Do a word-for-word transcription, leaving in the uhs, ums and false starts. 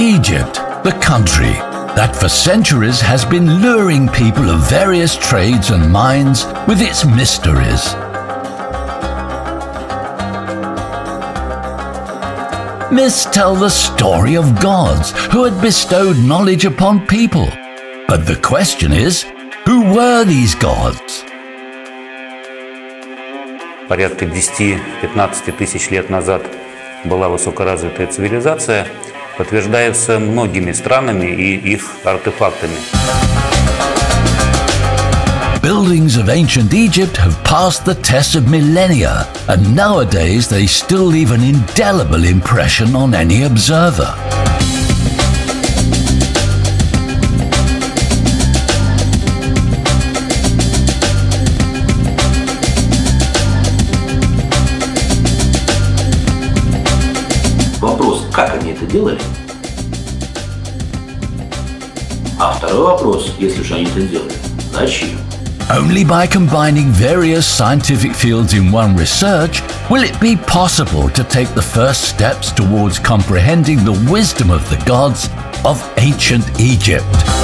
Egypt, the country that for centuries has been luring people of various trades and minds with its mysteries. Myths tell the story of gods who had bestowed knowledge upon people. But the question is, who were these gods? Порядка десяти-пятнадцати тысяч лет назад была высокоразвитая цивилизация, подтверждается многими странами и их артефактами. Buildings of ancient Egypt have passed the test of millennia, and nowadays they still leave an indelible impression on any observer. Вопрос, как они это делали? А второй вопрос, если же они это делали, зачем? Only by combining various scientific fields in one research will it be possible to take the first steps towards comprehending the wisdom of the gods of ancient Egypt.